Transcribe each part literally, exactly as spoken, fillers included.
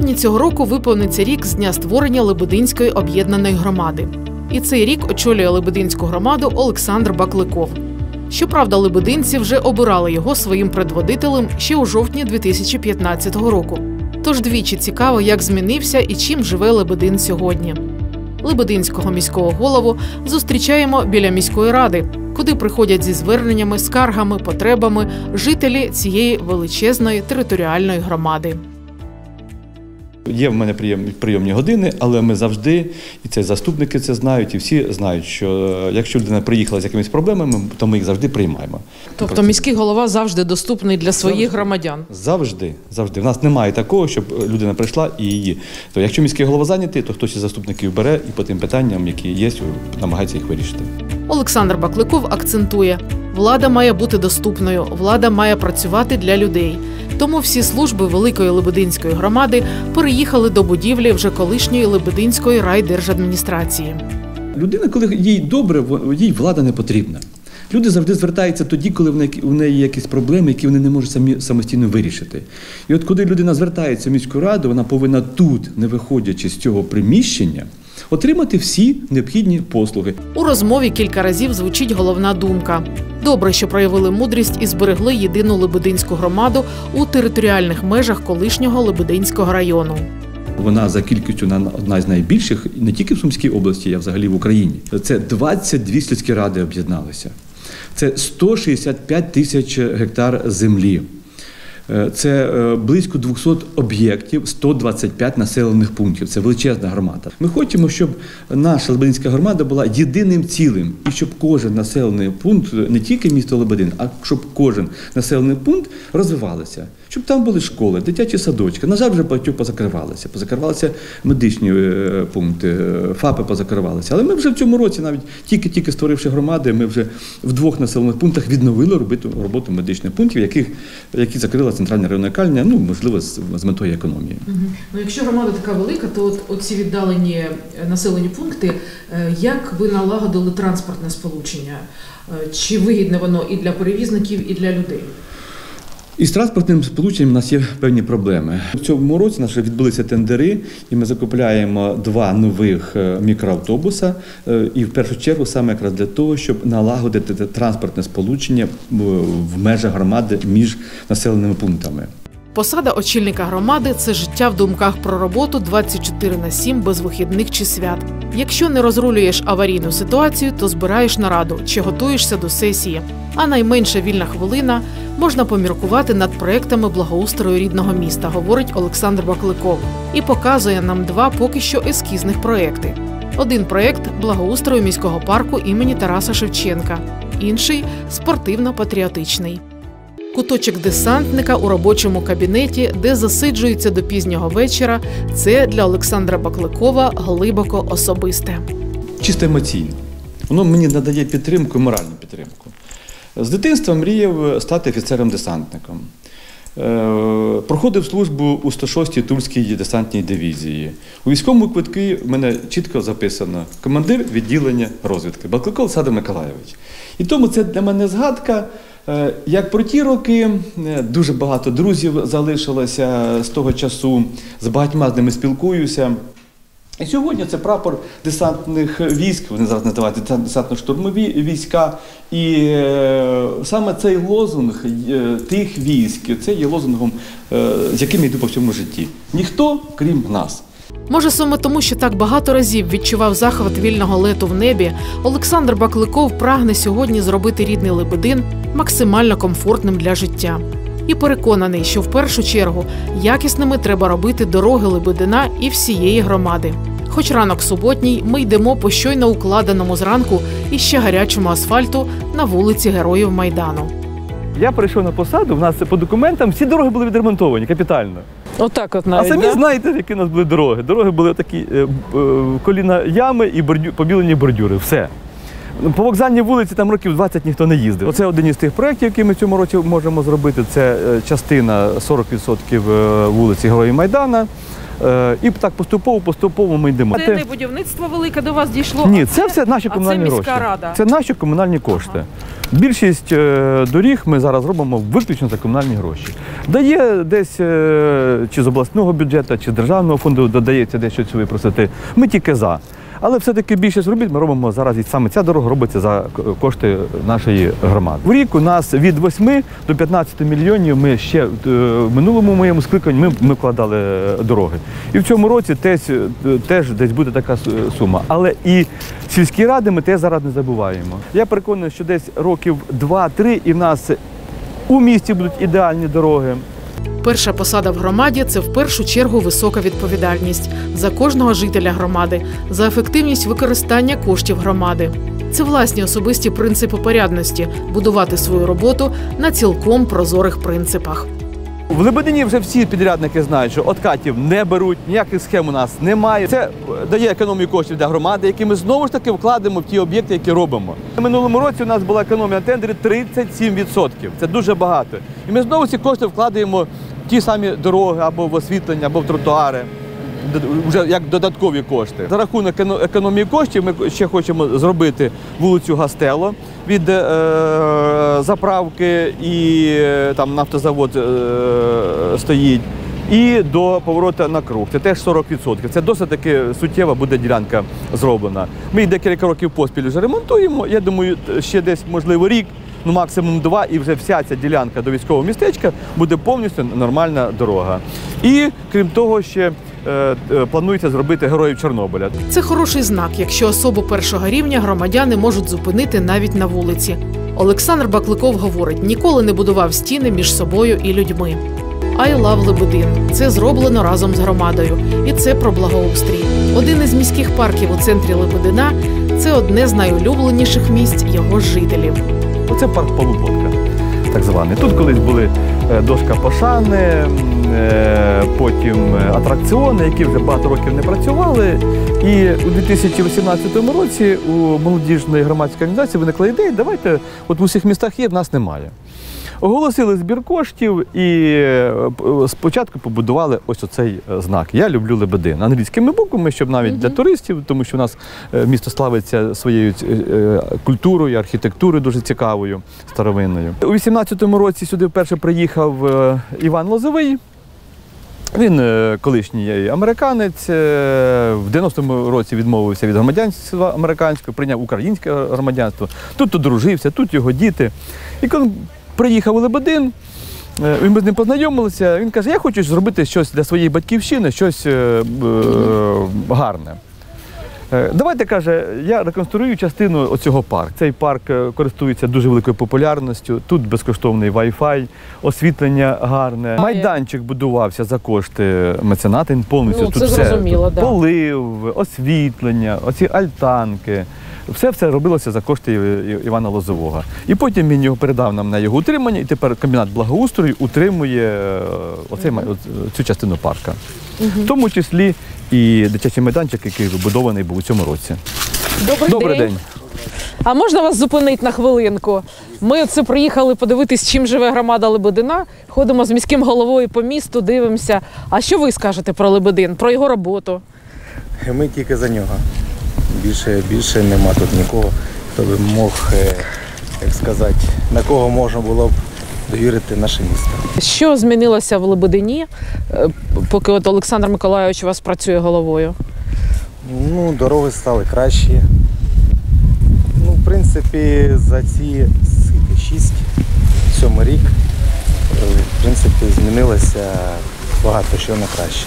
грудні цього року виповниться рік з дня створення Лебединської об'єднаної громади. І цей рік очолює Лебединську громаду Олександр Бакликов. Щоправда, лебединці вже обирали його своїм предводителем ще у жовтні дві тисячі п'ятнадцятого року. Тож двічі цікаво, як змінився і чим живе Лебедин сьогодні. Лебединського міського голову зустрічаємо біля міської ради, куди приходять зі зверненнями, скаргами, потребами жителі цієї величезної територіальної громади. Є в мене прийомні години, але ми завжди, і це заступники це знають, і всі знають, що якщо людина приїхала з якимись проблемами, то ми їх завжди приймаємо. Тобто міський голова завжди доступний для своїх громадян? Завжди, завжди. У нас немає такого, щоб людина прийшла і її. То якщо міський голова зайнятий, то хтось із заступників бере і по тим питанням, які є, намагається їх вирішити. Олександр Бакликов акцентує – влада має бути доступною, влада має працювати для людей. Тому всі служби Великої Лебединської громади переїхали до будівлі вже колишньої Лебединської райдержадміністрації. Людина, коли їй добре, їй влада не потрібна. Люди завжди звертаються тоді, коли у неї є якісь проблеми, які вони не можуть самі самостійно вирішити. І от коли людина звертається в міську раду, вона повинна тут, не виходячи з цього приміщення, отримати всі необхідні послуги. У розмові кілька разів звучить головна думка. Добре, що проявили мудрість і зберегли єдину Лебединську громаду у територіальних межах колишнього Лебединського району. Вона за кількістю одна з найбільших не тільки в Сумській області, а взагалі в Україні. Це двадцять дві сільські ради об'єдналися. Це сто шістдесят п'ять тисяч гектар землі. Це близько двохсот об'єктів, сто двадцять п'ять населених пунктів. Це величезна громада. Ми хочемо, щоб наша Лебединська громада була єдиним цілим. І щоб кожен населений пункт, не тільки місто Лебедин, а щоб кожен населений пункт розвивався. Щоб там були школи, дитячі садочки. На жаль, вже багато позакривалися. Позакривалися медичні пункти, ФАПи позакривалися. Але ми вже в цьому році, навіть тільки-тільки створивши громади, ми вже в двох населених пунктах відновили роботу медичних пунктів, яких, які закрила центральна районна лікарня, ну, можливо, з, з метою економії. Угу. Ну, якщо громада така велика, то от, оці віддалені населені пункти, як ви налагодили транспортне сполучення? Чи вигідне воно і для перевізників, і для людей? Із транспортним сполученням у нас є певні проблеми. В цьому році наші відбулися тендери, і ми закупляємо два нових мікроавтобуса. І в першу чергу саме якраз для того, щоб налагодити транспортне сполучення в межах громади між населеними пунктами. Посада очільника громади – це життя в думках про роботу двадцять чотири на сім без вихідних чи свят. Якщо не розрулюєш аварійну ситуацію, то збираєш нараду чи готуєшся до сесії. А найменша вільна хвилина можна поміркувати над проектами благоустрою рідного міста, говорить Олександр Бакликов. І показує нам два поки що ескізних проекти. Один проект – благоустрою міського парку імені Тараса Шевченка, інший – спортивно-патріотичний. Куточок десантника у робочому кабінеті, де засиджується до пізнього вечора, це для Олександра Бакликова глибоко особисте. Чисто емоційно. Воно мені надає підтримку, моральну підтримку. З дитинства мріяв стати офіцером-десантником. Проходив службу у сто шостій Тульській десантній дивізії. У військовому квитку в мене чітко записано командир відділення розвідки Бакликов Олександр Миколайович. І тому це для мене згадка. Як про ті роки, дуже багато друзів залишилося з того часу, з багатьма з ними спілкуюся. І сьогодні це прапор десантних військ, вони зараз називають десантно-штурмові війська. І саме цей лозунг тих військ, це є лозунгом, з яким я йду по всьому житті. Ніхто, крім нас. Може, саме тому, що так багато разів відчував захват вільного лету в небі, Олександр Бакликов прагне сьогодні зробити рідний Лебедин максимально комфортним для життя. І переконаний, що в першу чергу якісними треба робити дороги Лебедина і всієї громади. Хоч ранок суботній ми йдемо по щойно укладеному зранку і ще гарячому асфальту на вулиці Героїв Майдану. Я прийшов на посаду, в нас по документам всі дороги були відремонтовані капітально. Отак от навіть, а самі да? знаєте, які у нас були дороги. Дороги були такі е, е, коліна ями і бордю, побілені бордюри. Все. По вокзальній вулиці там років двадцять ніхто не їздив. Оце один із тих проєктів, які ми в цьому році можемо зробити. Це частина сорок відсотків вулиці Героїв Майдана. Е, і так поступово-поступово ми йдемо. Це не будівництво велике до вас дійшло? Ні, це, це все наші комунальні гроші. Це міська рада. Це наші комунальні кошти. Ага. Більшість доріг ми зараз робимо виключно за комунальні гроші. Дає десь чи з обласного бюджету, чи з державного фонду додається дещо цю випросити. Ми тільки за. Але все-таки більшість робіт ми робимо зараз, і саме ця дорога робиться за кошти нашої громади. В рік у нас від восьми до п'ятнадцяти мільйонів ми ще в минулому моєму скликанні ми, ми вкладали дороги. І в цьому році теж, теж десь буде така сума. Але і сільські ради ми теж зараз не забуваємо. Я переконаний, що десь років два-три і в нас у місті будуть ідеальні дороги. Перша посада в громаді – це в першу чергу висока відповідальність за кожного жителя громади, за ефективність використання коштів громади. Це власні особисті принципи порядності – будувати свою роботу на цілком прозорих принципах. В Лебедині вже всі підрядники знають, що откатів не беруть, ніяких схем у нас немає. Це дає економію коштів для громади, які ми знову ж таки вкладемо в ті об'єкти, які робимо. В минулому році у нас була економія на тендері тридцять сім відсотків. Це дуже багато. І ми знову ці кошти вкладаємо в ті самі дороги, або в освітлення, або в тротуари, вже як додаткові кошти. За рахунок економії коштів ми ще хочемо зробити вулицю Гастело від е, заправки і там нафтозавод е, стоїть, і до повороту на круг. Це теж сорок відсотків. Це досить таки суттєва буде ділянка зроблена. Ми декілька років поспіль вже ремонтуємо. Я думаю, ще десь, можливо, рік, ну максимум два, і вже вся ця ділянка до військового містечка буде повністю нормальна дорога. І, крім того, ще планується зробити героїв Чорнобиля. Це хороший знак, якщо особу першого рівня громадяни можуть зупинити навіть на вулиці. Олександр Бакликов говорить, ніколи не будував стіни між собою і людьми. I love Лебедин. Це зроблено разом з громадою. І це про благоустрій. Один із міських парків у центрі Лебедина – це одне з найулюбленіших місць його жителів. Оце парк Полуботка, так званий. Тут колись були дошка пошани, потім атракціони, які вже багато років не працювали. І у дві тисячі вісімнадцятому році у молодіжної громадської організації виникла ідея, давайте, от в усіх містах є, в нас немає. Оголосили збір коштів і спочатку побудували ось оцей знак. Я люблю Лебедин. Англійськими буквами, щоб навіть для туристів, тому що в нас місто славиться своєю культурою, архітектурою дуже цікавою, старовинною. У вісімнадцятому році сюди вперше приїхав Іван Лозовий. Він колишній американець, в дев'яностому році відмовився від громадянства американського, прийняв українське громадянство. Тут одружився, тут його діти. І коли приїхав у Лебедин, ми з ним познайомилися, він каже, я хочу зробити щось для своєї батьківщини, щось е, гарне. Давайте, каже, я реконструюю частину оцього парку. Цей парк користується дуже великою популярністю, тут безкоштовний вай-фай, освітлення гарне. Майданчик будувався за кошти мецената, він повністю ну, тут все. Да. Полив, освітлення, оці альтанки. Все-все робилося за кошти Івана Лозового. І потім він його передав нам на його утримання, і тепер комбінат благоустрою утримує оцей, mm-hmm. цю частину парка. Mm-hmm. В тому числі і дитячий майданчик, який вибудований був у цьому році. Добрий, Добрий день. день. А можна вас зупинити на хвилинку? Ми оце приїхали подивитись, чим живе громада Лебедина. Ходимо з міським головою по місту, дивимося. А що ви скажете про Лебедин, про його роботу? Ми тільки за нього. Більше, більше нема тут нікого, хто би мог, як сказати, на кого можна було б довірити наше місто. Що змінилося в Лебедині, поки от Олександр Миколайович у вас працює головою? Ну, дороги стали кращі. Ну, в принципі, за ці шість-сім рік, в принципі, змінилося багато що на краще.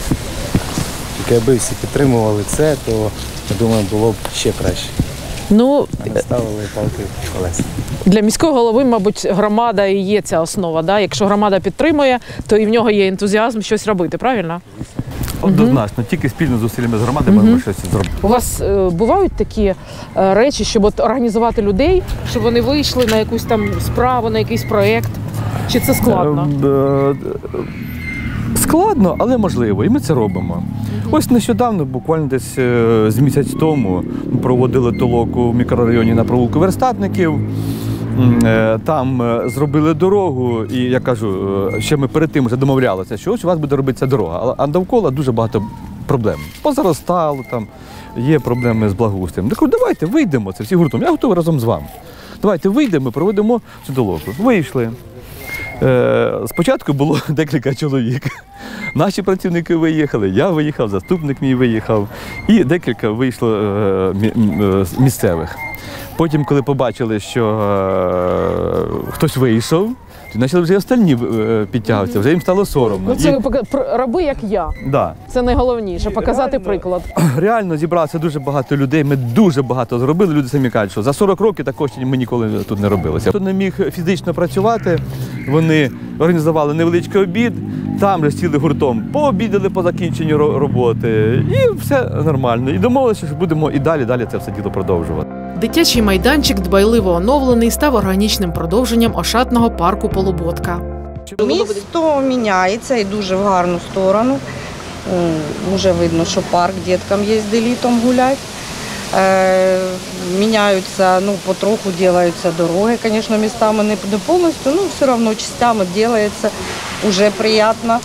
Тільки аби всі підтримували це, то я думаю, було б ще краще. Ну, а не ставили палки в колеса. Для міського голови, мабуть, громада і є ця основа. Да? Якщо громада підтримує, то і в нього є ентузіазм щось робити, правильно? Однозначно, угу. Тільки спільно зусиллями з громадами угу. ми щось зробимо. У вас е, бувають такі е, речі, щоб от організувати людей, щоб вони вийшли на якусь там справу, на якийсь проєкт? Чи це складно? Складно, але можливо, і ми це робимо. Ось нещодавно, буквально десь з місяць тому, проводили толоку в мікрорайоні на провулку Верстатників. Там зробили дорогу, і я кажу, ще ми перед тим вже домовлялися, що ось у вас буде робитися дорога, а довкола дуже багато проблем. Позаростало там, є проблеми з благоустроєм. Так, давайте вийдемо це всі гуртом, я готовий разом з вами. Давайте вийдемо, проведемо цю толоку. Вийшли. Спочатку було декілька чоловік. Наші працівники виїхали, я виїхав, заступник мій виїхав. І декілька вийшло місцевих. Потім, коли побачили, що хтось вийшов, почали вже і остальні підтягуватися, вже їм стало соромно. Ну, це роби, як я. Да. Це найголовніше, показати реально, приклад. Реально зібралося дуже багато людей, ми дуже багато зробили. Люди самі кажуть, що за сорок років також ми ніколи тут не робилися. Хто не міг фізично працювати, вони організували невеличкий обід, там же сіли гуртом, пообідали по закінченню роботи, і все нормально. І домовилися, що будемо і далі, далі це все діло продовжувати. Дитячий майданчик, дбайливо оновлений, став органічним продовженням ошатного парку Полуботка. Місто міняється і дуже в гарну сторону. Уже видно, що парк діткам є, де літом гулять. Міняються, ну, потроху робляться дороги, звісно, містами не повністю, але все одно частями робляться, вже приємно.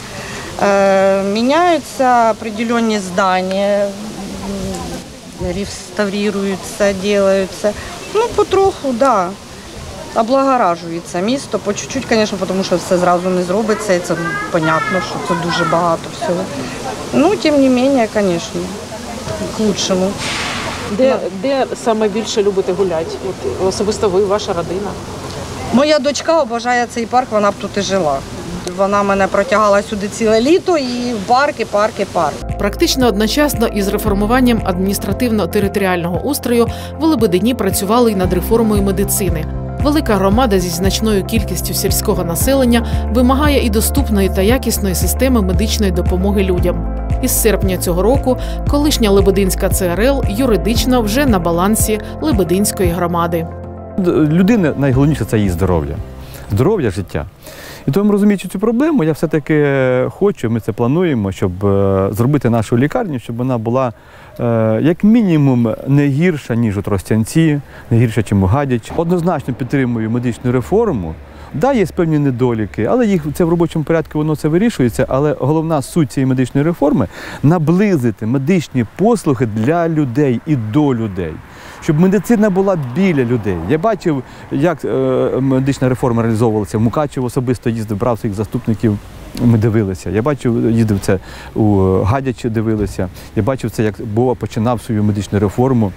Міняються определені здання. Реставрируються, делаются. Ну, потроху, да. Облагоражується місто, по чуть-чуть, звісно, тому що все зразу не зробиться, і це понятно, що це дуже багато всього. Ну, тим не менше, звісно, к лучшому. Де, де саме більше любите гуляти? От, особисто ви, ваша родина? Моя дочка обожає цей парк, вона б тут і жила. Вона мене протягала сюди ціле літо, і парки, парки, парки. Практично одночасно із реформуванням адміністративно-територіального устрою в Лебедині працювали й над реформою медицини. Велика громада зі значною кількістю сільського населення вимагає і доступної та якісної системи медичної допомоги людям. Із серпня цього року колишня Лебединська ЦРЛ юридично вже на балансі Лебединської громади. Людина найголовніше – це її здоров'я. Здоров'я, життя. І тому, розуміючи цю проблему, я все-таки хочу, ми це плануємо, щоб зробити нашу лікарню, щоб вона була як мінімум не гірша, ніж у Тростянці, не гірша, ніж у Гадячі. Однозначно підтримую медичну реформу. Так, є певні недоліки, але їх це в робочому порядку воно це вирішується, але головна суть цієї медичної реформи – наблизити медичні послуги для людей і до людей. Щоб медицина була біля людей. Я бачив, як медична реформа реалізовувалася в Мукачево, особисто їздив, брав своїх заступників, ми дивилися. Я бачив, їздив це у Гадячі, дивилися. Я бачив це, як Бова починав свою медичну реформу,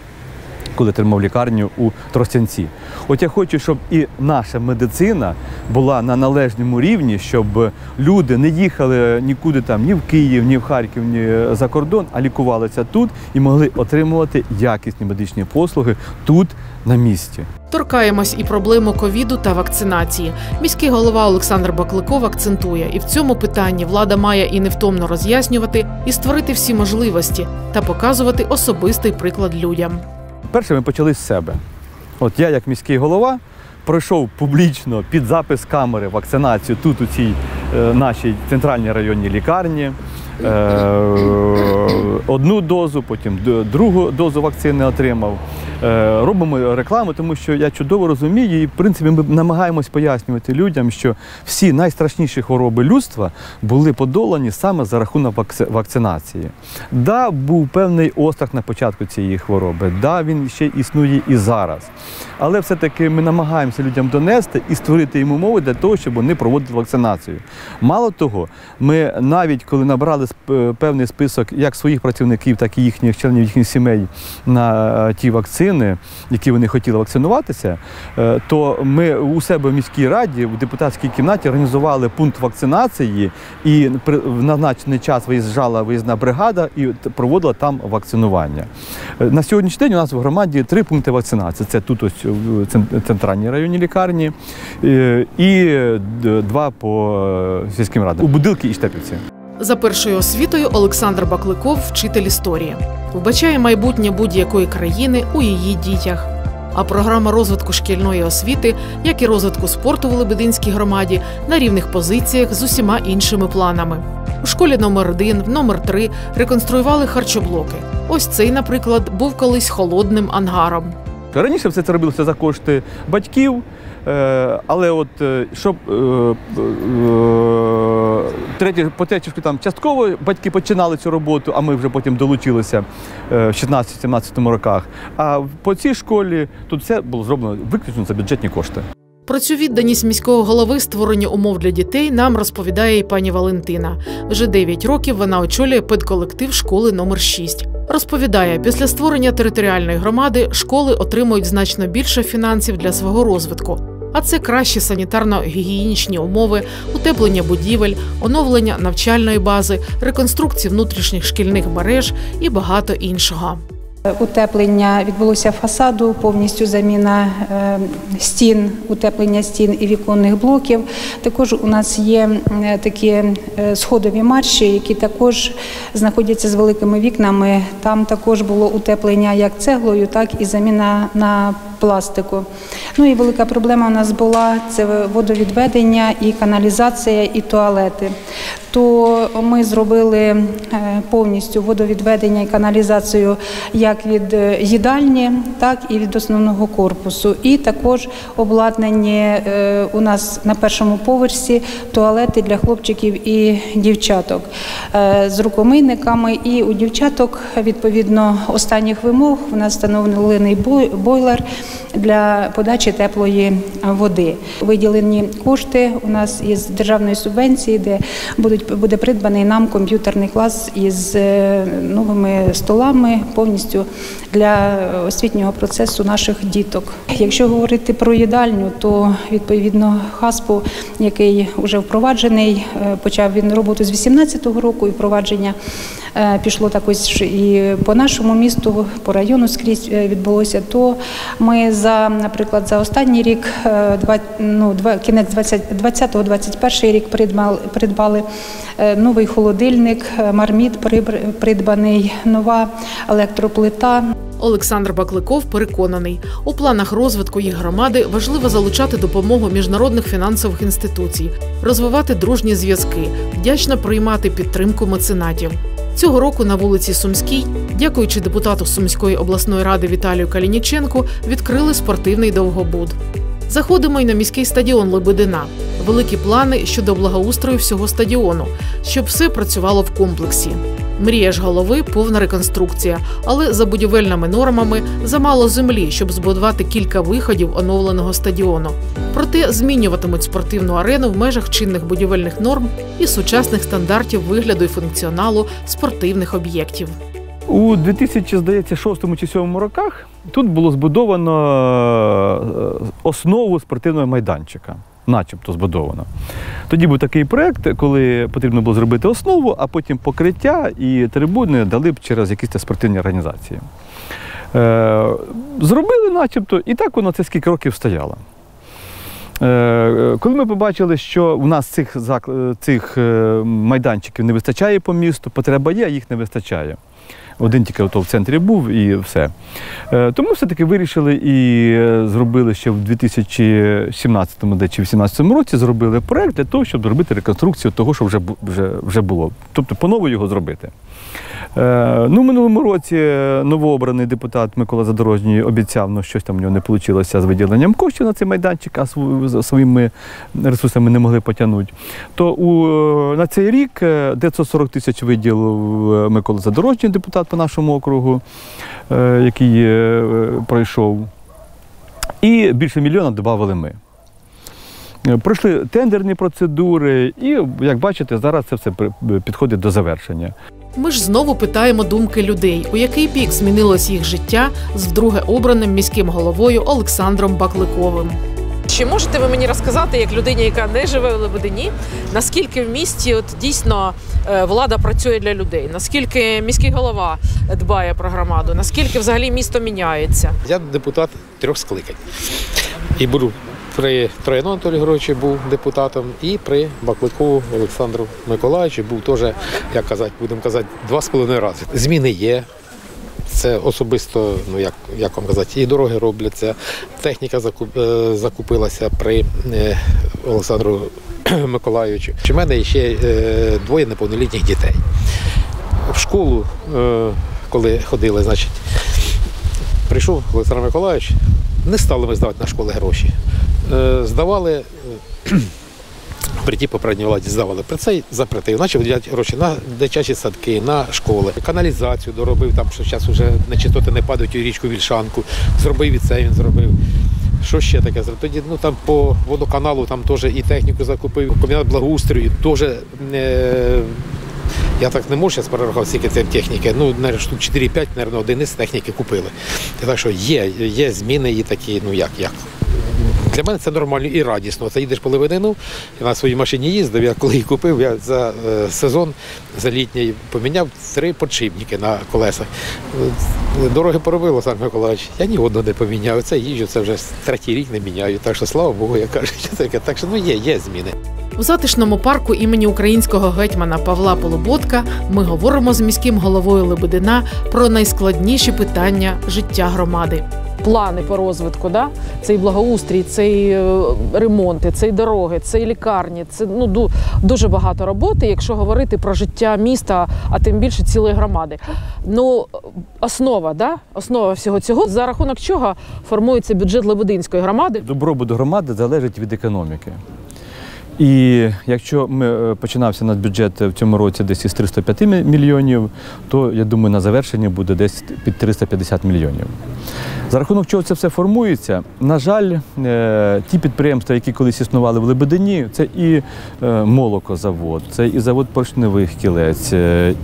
коли тримав лікарню у Тростянці. От я хочу, щоб і наша медицина була на належному рівні, щоб люди не їхали нікуди там, ні в Київ, ні в Харків, ні за кордон, а лікувалися тут і могли отримувати якісні медичні послуги тут, на місці. Торкаємось і проблему ковіду та вакцинації. Міський голова Олександр Бакликов акцентує, і в цьому питанні влада має і невтомно роз'яснювати, і створити всі можливості, та показувати особистий приклад людям. Перше, ми почали з себе. От я, як міський голова, пройшов публічно під запис камери вакцинацію тут, у цій е, нашій центральній районній лікарні. Е, одну дозу, потім другу дозу вакцини отримав. Е, робимо рекламу, тому що я чудово розумію, і в принципі ми намагаємось пояснювати людям, що всі найстрашніші хвороби людства були подолані саме за рахунок вакци... вакцинації. Да, був певний острах на початку цієї хвороби, да, він ще існує і зараз. Але все-таки ми намагаємося людям донести і створити їм умови для того, щоб вони проводили вакцинацію. Мало того, ми навіть коли набрали певний список як своїх працівників, так і їхніх членів їхніх сімей на ті вакцини, які вони хотіли вакцинуватися, то ми у себе в міській раді, в депутатській кімнаті організували пункт вакцинації і в назначений час виїжджала виїзна бригада і проводила там вакцинування. На сьогоднішній день у нас в громаді три пункти вакцинації. Це тут ось в центральній районній лікарні і два по сільським радам – у Будилки і Штепівці. За першою освітою Олександр Бакликов – вчитель історії. Вбачає майбутнє будь-якої країни у її дітях. А програма розвитку шкільної освіти, як і розвитку спорту в Лебединській громаді, на рівних позиціях з усіма іншими планами. У школі номер один, номер три реконструювали харчоблоки. Ось цей, наприклад, був колись холодним ангаром. Раніше все це робилося за кошти батьків, Але от щоб по Тетівську там частково батьки починали цю роботу, а ми вже потім долучилися в шістнадцятому-сімнадцятому роках. А по цій школі тут все було зроблено виключно за бюджетні кошти. Про цю відданість міського голови створенню умов для дітей нам розповідає і пані Валентина. Вже дев'ять років вона очолює педколектив школи номер шість. Розповідає, після створення територіальної громади школи отримують значно більше фінансів для свого розвитку. А це кращі санітарно-гігієнічні умови, утеплення будівель, оновлення навчальної бази, реконструкції внутрішніх шкільних мереж і багато іншого. Утеплення відбулося фасаду, повністю заміна стін, утеплення стін і віконних блоків. Також у нас є такі сходові марші, які також знаходяться з великими вікнами. Там також було утеплення як цеглою, так і заміна на пластику. Ну і велика проблема у нас була – це водовідведення, і каналізація, і туалети. То ми зробили повністю водовідведення і каналізацію як від їдальні, так і від основного корпусу. І також обладнані у нас на першому поверсі туалети для хлопчиків і дівчаток з рукомийниками. І у дівчаток, відповідно останніх вимог, у нас встановлений бойлер для подачі теплої води. Виділені кошти у нас із державної субвенції, де будуть буде придбаний нам комп'ютерний клас із новими столами повністю для освітнього процесу наших діток. Якщо говорити про їдальню, то відповідно ХАСПу, який вже впроваджений, почав він роботу з вісімнадцятого року, і впровадження пішло також і по нашому місту, по району скрізь відбулося, то ми, за, наприклад, за останній рік, ну, кінець двадцятого-двадцять перший рік придбали новий холодильник, марміт придбаний, нова електроплита. Олександр Бакликов переконаний, у планах розвитку їх громади важливо залучати допомогу міжнародних фінансових інституцій, розвивати дружні зв'язки, вдячно приймати підтримку меценатів. Цього року на вулиці Сумській, дякуючи депутату Сумської обласної ради Віталію Калініченку, відкрили спортивний довгобуд. Заходимо й на міський стадіон Лебедина. Великі плани щодо благоустрою всього стадіону, щоб все працювало в комплексі. Мрія ж голови – повна реконструкція, але за будівельними нормами замало землі, щоб збудувати кілька виходів оновленого стадіону. Проте змінюватимуть спортивну арену в межах чинних будівельних норм і сучасних стандартів вигляду і функціоналу спортивних об'єктів. У дві тисячі шостому-дві тисячі сьомому роках тут було збудовано основу спортивного майданчика. Начебто збудовано. Тоді був такий проєкт, коли потрібно було зробити основу, а потім покриття і трибуни дали б через якісь спортивні організації. Е, зробили начебто, і так воно це скільки років стояло. Е, коли ми побачили, що у нас цих, цих майданчиків не вистачає по місту, потреба є, а їх не вистачає. Один тільки в центрі був і все. Тому все-таки вирішили і зробили ще в дві тисячі сімнадцятому чи дві тисячі вісімнадцятому році, зробили проєкт для того, щоб зробити реконструкцію того, що вже, вже, вже було. Тобто по-новому його зробити. Ну, в минулому році новообраний депутат Микола Задорожній обіцяв, ну, щось там у нього не вийшло з виділенням коштів на цей майданчик, а своїми ресурсами не могли потягнути. То у, на цей рік дев'ятсот сорок тисяч виділив Микола Задорожній, депутат по нашому округу, який пройшов. І більше мільйона додали ми. Пройшли тендерні процедури і, як бачите, зараз це все підходить до завершення. Ми ж знову питаємо думки людей, у який бік змінилось їх життя з вдруге обраним міським головою Олександром Бакликовим. Чи можете ви мені розказати, як людині, яка не живе в Лебедині, наскільки в місті от, дійсно влада працює для людей, наскільки міський голова дбає про громаду, наскільки взагалі місто міняється? Я депутат трьох скликань. І буду при Троєну Анатолію Героївичу був депутатом, і при Бакликову Олександру Миколаївичу був теж, як казати, будемо казати, два з половиною рази. Зміни є. Це особисто, ну як, як вам казати, і дороги робляться, техніка закуп, е, закупилася при е, Олександру Миколаївичу. У мене ще е, двоє неповнолітніх дітей. В школу, е, коли ходили, значить, прийшов Олександр Миколаївич, не стали ми здавати на школи гроші. здавали, при тій попередній владі здавали, при цей запретив, почав виділяти гроші на дитячі садки, на школи, каналізацію доробив, там, що зараз вже нечистоти не падають у річку Вільшанку, зробив і це він зробив. Що ще таке? Тоді ну, там по водоканалу там теж і техніку закупив, комбінат благоустрою теж, е, я так не можу зараз перерахувати, скільки це техніки, ну, штук чотири-п'ять, мабуть, одиниць техніки купили. І так що є, є зміни і такі, ну як, як. Для мене це нормально і радісно. Це їдеш по Лебедину, я на своїй машині їздив, я коли її купив, я за сезон, за літній поміняв три подшипники на колесах. Дороги поробив, Олександр Миколаївич, я ні одного не поміняв, це їжджу, це вже третій рік не міняю, так що слава Богу, я кажу, що таке. Так що ну, є, є зміни. У затишному парку імені українського гетьмана Павла Полуботка ми говоримо з міським головою Лебедина про найскладніші питання життя громади. Плани по розвитку, да? Це і благоустрій, це і ремонти, це і дороги, це і лікарні, це ну, дуже багато роботи, якщо говорити про життя міста, а тим більше цілої громади. Ну, основа, да? Основа всього цього, за рахунок чого формується бюджет Лебединської громади. Добробут громади залежить від економіки. І якщо ми починався наш бюджет в цьому році десь із трьохсот п'яти мільйонів, то, я думаю, на завершення буде десь під триста п'ятдесят мільйонів. За рахунок чого це все формується, на жаль, ті підприємства, які колись існували в Лебедині, це і молокозавод, це і завод поршневих кілець,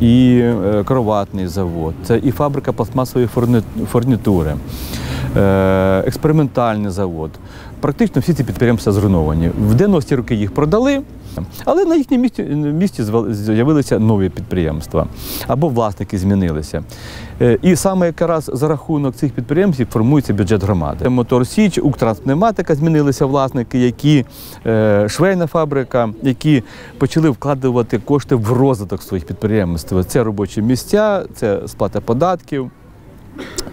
і кроватний завод, це і фабрика пластмасової фурнітури, експериментальний завод. Практично всі ці підприємства зруйновані. В дев'яності роки їх продали, але на їхньому місці, місці з'явилися нові підприємства або власники змінилися. І саме якраз за рахунок цих підприємств формується бюджет громади. Мотор Січ, Укртранспневматика, змінилися власники, які швейна фабрика, які почали вкладувати кошти в розвиток своїх підприємств. Це робочі місця, це сплата податків.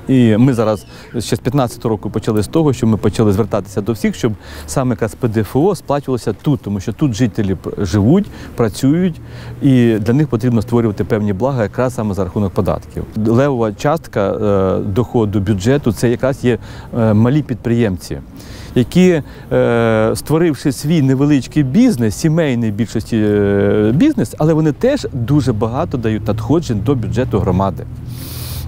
І ми зараз ще з п'ятнадцятого року почали з того, що ми почали звертатися до всіх, щоб саме якраз ПДФО сплачувалося тут, тому що тут жителі живуть, працюють, і для них потрібно створювати певні блага якраз саме за рахунок податків. Левова частка е, доходу бюджету – це якраз є е, малі підприємці, які, е, створивши свій невеличкий бізнес, сімейний більшості е, бізнес, але вони теж дуже багато дають надходжень до бюджету громади.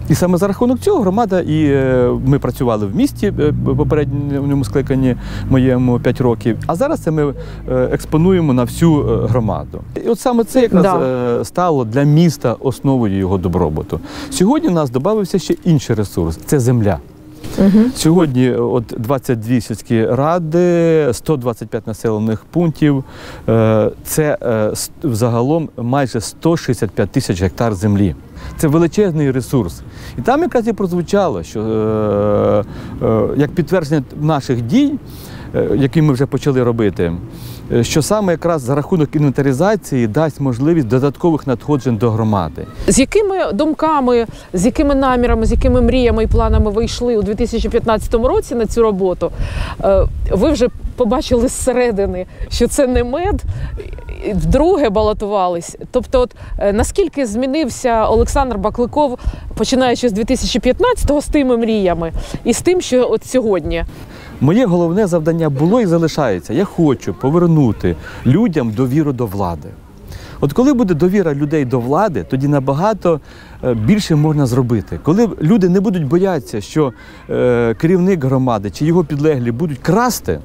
І саме за рахунок цього громада, і ми працювали в місті в попередньому скликанні моєму п'ять років, а зараз це ми експонуємо на всю громаду. І от саме це якраз да. стало для міста основою його добробуту. Сьогодні у нас додався ще інший ресурс – це земля. Угу. Сьогодні от двадцять дві сільські ради, сто двадцять п'ять населених пунктів – це загалом майже сто шістдесят п'ять тисяч гектар землі. Це величезний ресурс. І там якраз і прозвучало, що е, е, як підтвердження наших дій, е, які ми вже почали робити, е, що саме якраз за рахунок інвентаризації дасть можливість додаткових надходжень до громади. З якими думками, з якими намірами, з якими мріями і планами ви йшли у дві тисячі п'ятнадцятому році на цю роботу, е, ви вже побачили зсередини, що це не мед, вдруге балотувались. Тобто, от, наскільки змінився Олександр Бакликов, починаючи з дві тисячі п'ятнадцятого, з тими мріями і з тим, що от сьогодні? Моє головне завдання було і залишається. Я хочу повернути людям довіру до влади. От коли буде довіра людей до влади, тоді набагато більше можна зробити. Коли люди не будуть боятися, що е, керівник громади чи його підлеглі будуть красти,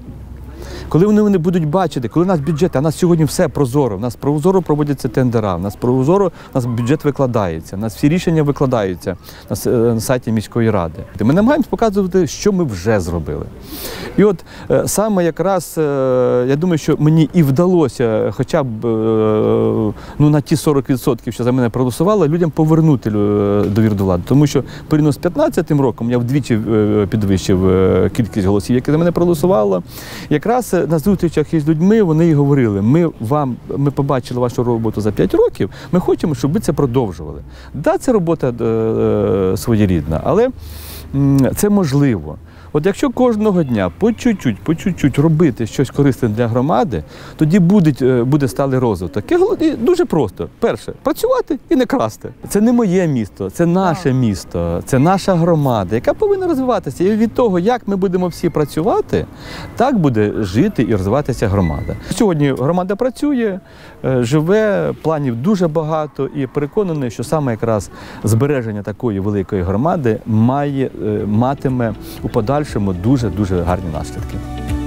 коли вони, вони будуть бачити, коли у нас бюджет, а у нас сьогодні все прозоро, у нас прозоро проводяться тендера, у нас прозоро, у нас бюджет викладається, у нас всі рішення викладаються на, на сайті міської ради. Ми намагаємося показувати, що ми вже зробили. І от саме якраз, я думаю, що мені і вдалося, хоча б ну, на ті сорок відсотків, що за мене проголосували, людям повернути довіру до влади. Тому що порівняно з п'ятнадцятим роком я вдвічі підвищив кількість голосів, які за мене проголосували. Якраз на зустрічах із людьми вони і говорили, ми вам, ми побачили вашу роботу за п'ять років, ми хочемо, щоб ви це продовжували. Так, да, це робота е, своєрідна, але м, це можливо. От якщо кожного дня по чуть-чуть, по чуть-чуть робити щось корисне для громади, тоді буде, буде сталий розвиток. І дуже просто. Перше, працювати і не красти. Це не моє місто, це наше місто, це наша громада, яка повинна розвиватися. І від того, як ми будемо всі працювати, так буде жити і розвиватися громада. Сьогодні громада працює, живе, планів дуже багато і переконаний, що саме якраз збереження такої великої громади має, матиме у подальшому дуже-дуже гарні наслідки.